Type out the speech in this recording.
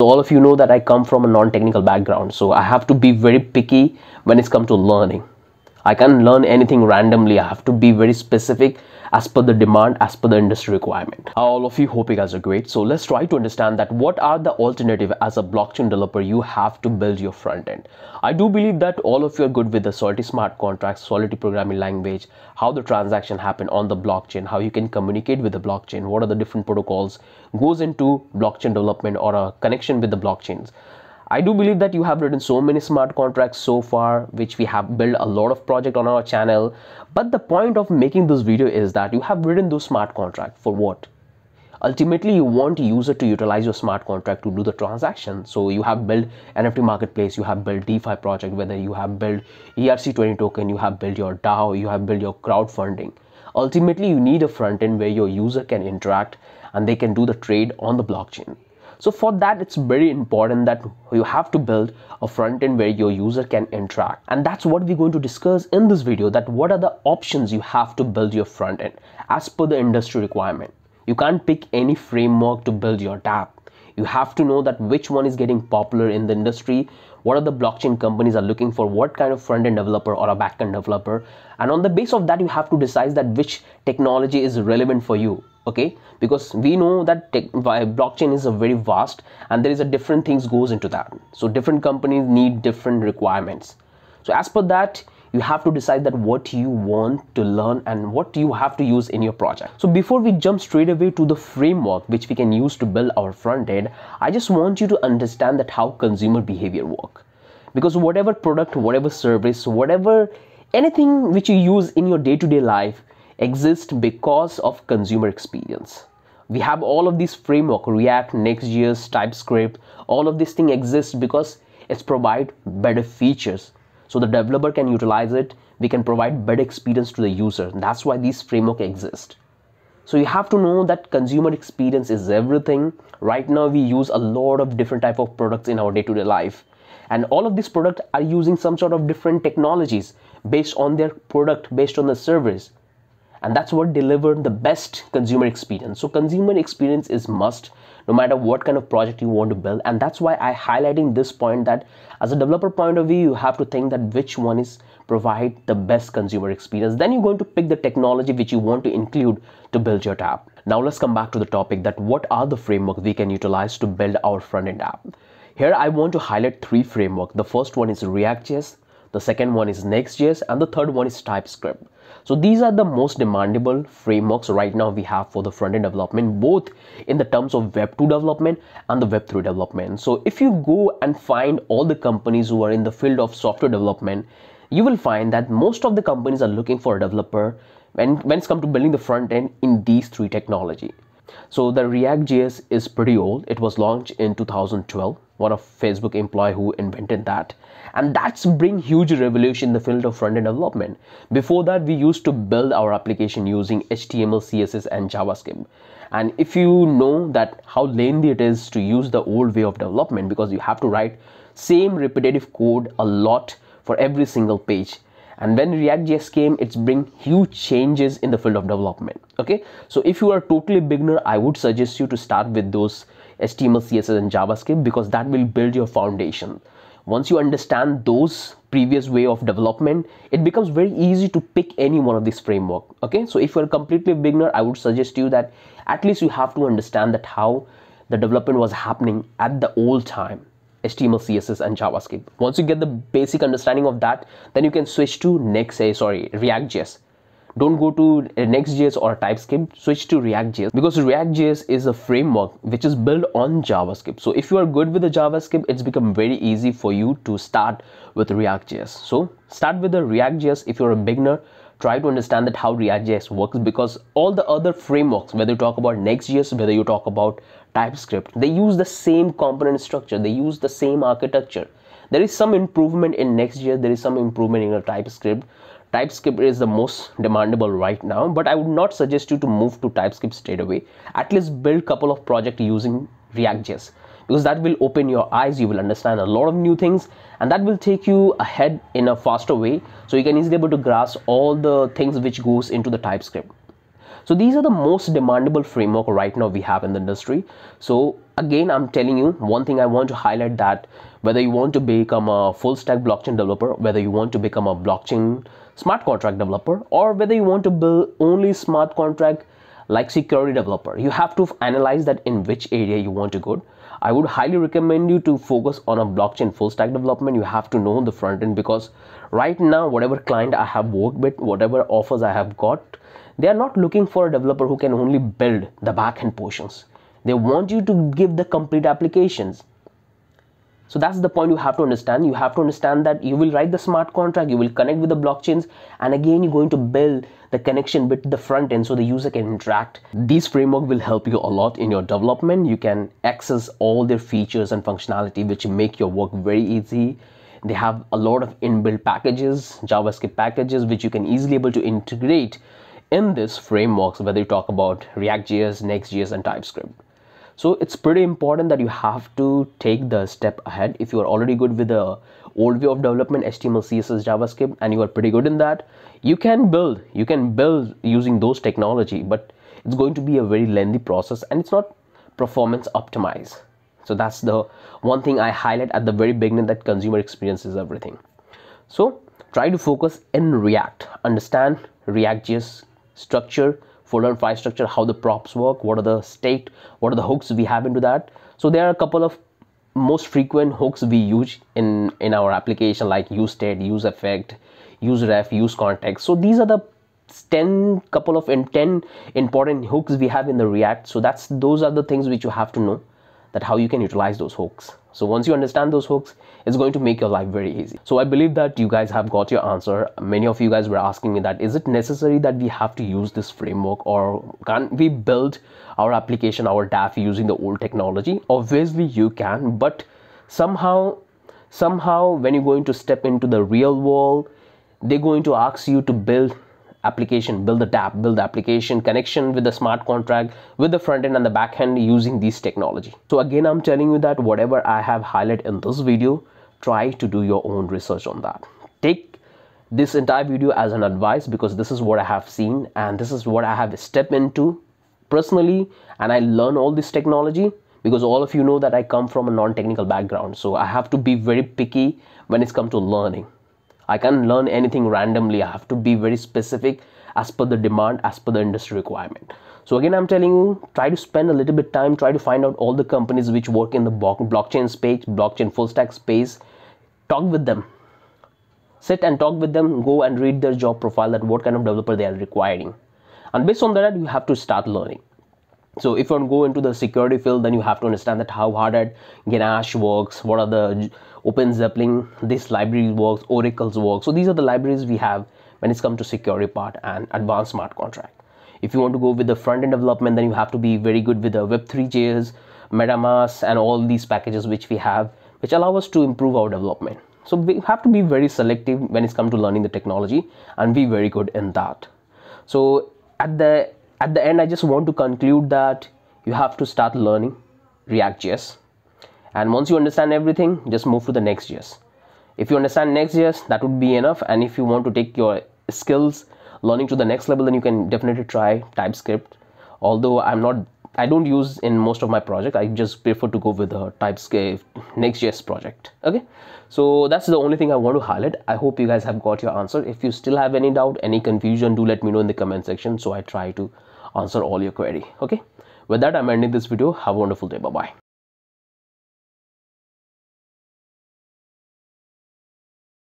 So all of you know that I come from a non-technical background, so I have to be very picky when it's come to learning. I can't learn anything randomly. I have to be very specific as per the demand, as per the industry requirement. All of you, hope you guys are great. So let's try to understand that what are the alternative as a blockchain developer you have to build your front end. I do believe that all of you are good with the Solidity smart contracts, Solidity programming language, how the transaction happen on the blockchain, how you can communicate with the blockchain, what are the different protocols goes into blockchain development or a connection with the blockchains. I do believe that you have written so many smart contracts so far, which we have built a lot of project on our channel. But the point of making this video is that you have written those smart contracts for what? Ultimately, you want user to utilize your smart contract to do the transaction. So you have built NFT marketplace, you have built DeFi project, whether you have built ERC20 token, you have built your DAO, you have built your crowdfunding. Ultimately, you need a front end where your user can interact and they can do the trade on the blockchain. So for that, it's very important that you have to build a front end where your user can interact. And that's what we're going to discuss in this video, that what are the options you have to build your front end as per the industry requirement. You can't pick any framework to build your dApp. You have to know that which one is getting popular in the industry, what are the blockchain companies are looking for, what kind of front end developer or a back end developer. And on the base of that, you have to decide that which technology is relevant for you. Okay, because we know that blockchain is a very vast and there is a different things goes into that. So different companies need different requirements. So as per that, you have to decide that what you want to learn and what you have to use in your project. So before we jump straight away to the framework which we can use to build our front end, I just want you to understand that how consumer behavior work. Because whatever product, whatever service, whatever anything which you use in your day-to-day life exist because of consumer experience. We have all of these framework, React, Next.js, TypeScript, all of these things exist because it's provide better features. So the developer can utilize it. We can provide better experience to the user. That's why these framework exist. So you have to know that consumer experience is everything. Right now, we use a lot of different type of products in our day-to-day life. And all of these products are using some sort of different technologies based on their product, based on the service. And that's what delivers the best consumer experience. So consumer experience is must no matter what kind of project you want to build. And that's why I highlighting this point that as a developer point of view, you have to think that which one is provide the best consumer experience. Then you're going to pick the technology which you want to include to build your app. Now let's come back to the topic that what are the framework we can utilize to build our front end app. Here I want to highlight three framework. The first one is React.js. The second one is Next.js and the third one is TypeScript. So these are the most demandable frameworks right now we have for the front-end development, both in the terms of Web 2 development and the Web 3 development. So if you go and find all the companies who are in the field of software development, you will find that most of the companies are looking for a developer when it's come to building the front-end in these three technology. So the React.js is pretty old. It was launched in 2012. One of Facebook employee who invented that, and that's bring huge revolution in the field of front-end development. Before that, we used to build our application using HTML, CSS, and JavaScript. And if you know that how lengthy it is to use the old way of development, because you have to write same repetitive code a lot for every single page. And when React.js came, it's bring huge changes in the field of development. Okay, so if you are totally beginner, I would suggest you to start with those HTML, CSS, and JavaScript, because that will build your foundation. Once you understand those previous way of development, it becomes very easy to pick any one of these framework. Okay, so if you're completely beginner, I would suggest you that at least you have to understand that how the development was happening at the old time. HTML, CSS, and JavaScript. Once you get the basic understanding of that, then you can switch to React.js. Don't go to Next.js or TypeScript, switch to React.js, because React.js is a framework which is built on JavaScript. So if you are good with the JavaScript, it's become very easy for you to start with React.js. So start with the React.js. If you're a beginner, try to understand that how React.js works, because all the other frameworks, whether you talk about Next.js, whether you talk about TypeScript, they use the same component structure, they use the same architecture. There is some improvement in Next.js, there is some improvement in your TypeScript. TypeScript is the most demandable right now, but I would not suggest you to move to TypeScript straight away. At least build couple of projects using React.js, because that will open your eyes, you will understand a lot of new things, and that will take you ahead in a faster way, so you can easily able to grasp all the things which goes into the TypeScript. So these are the most demandable framework right now we have in the industry. So again, I'm telling you one thing I want to highlight, that whether you want to become a full stack blockchain developer, whether you want to become a blockchain smart contract developer, or whether you want to build only smart contract like security developer, you have to analyze that in which area you want to go. I would highly recommend you to focus on a blockchain full stack development. You have to know the front end, because right now whatever client I have worked with, whatever offers I have got, they are not looking for a developer who can only build the back-end portions. They want you to give the complete applications. So that's the point you have to understand. You have to understand that you will write the smart contract, you will connect with the blockchains, and again you're going to build the connection with the front end so the user can interact. These framework will help you a lot in your development. You can access all their features and functionality which make your work very easy. They have a lot of inbuilt packages, JavaScript packages, which you can easily able to integrate in this frameworks, whether you talk about React.js, Next.js and TypeScript. So it's pretty important that you have to take the step ahead. If you are already good with the old way of development, HTML, CSS, JavaScript, and you are pretty good in that, you can build using those technology, but it's going to be a very lengthy process and it's not performance optimized. So that's the one thing I highlight at the very beginning, that consumer experience is everything. So try to focus in React, understand React.js structure, folder and file structure, how the props work, what are the state, what are the hooks we have into that. So there are a couple of most frequent hooks we use in our application, like use state, use effect, use ref, use context. So these are the 10 important hooks we have in the React. So those are the things which you have to know, that how you can utilize those hooks. So once you understand those hooks, it's going to make your life very easy. So I believe that you guys have got your answer. Many of you guys were asking me that, is it necessary that we have to use this framework, or can't we build our application, our DAF using the old technology? Obviously you can, but somehow when you're going to step into the real world, they're going to ask you to build application, build the DAP, build the application connection with the smart contract, with the front end and the back end using these technology. So again, I'm telling you that whatever I have highlighted in this video, try to do your own research on that. Take this entire video as an advice, because this is what I have seen and this is what I have stepped into personally, and I learn all this technology, because all of you know that I come from a non-technical background. So I have to be very picky when it's come to learning. I can't learn anything randomly. I have to be very specific as per the demand, as per the industry requirement. So again, I'm telling you, try to spend a little bit time, try to find out all the companies which work in the blockchain space, blockchain full stack space. Talk with them, sit and talk with them, go and read their job profile, that what kind of developer they are requiring. And based on that, you have to start learning. So if you want to go into the security field, then you have to understand that how Hardhat, Ganache works, what are the Open Zeppelin, this library works, Oracle's work. So these are the libraries we have when it's come to security part and advanced smart contract. If you want to go with the front-end development, then you have to be very good with the Web3.js, MetaMask and all these packages which we have, which allow us to improve our development. So we have to be very selective when it's come to learning the technology and be very good in that. So at the end, I just want to conclude that you have to start learning React.js, and once you understand everything, just move to the Next.js. If you understand Next.js, that would be enough, and if you want to take your skills learning to the next level, then you can definitely try TypeScript. Although I don't use in most of my project, I just prefer to go with the TypeScript Next.js project. Okay, so that's the only thing I want to highlight. I hope you guys have got your answer. If you still have any doubt, any confusion, do let me know in the comment section, so I try to answer all your query. Okay, with that I'm ending this video. Have a wonderful day. Bye bye.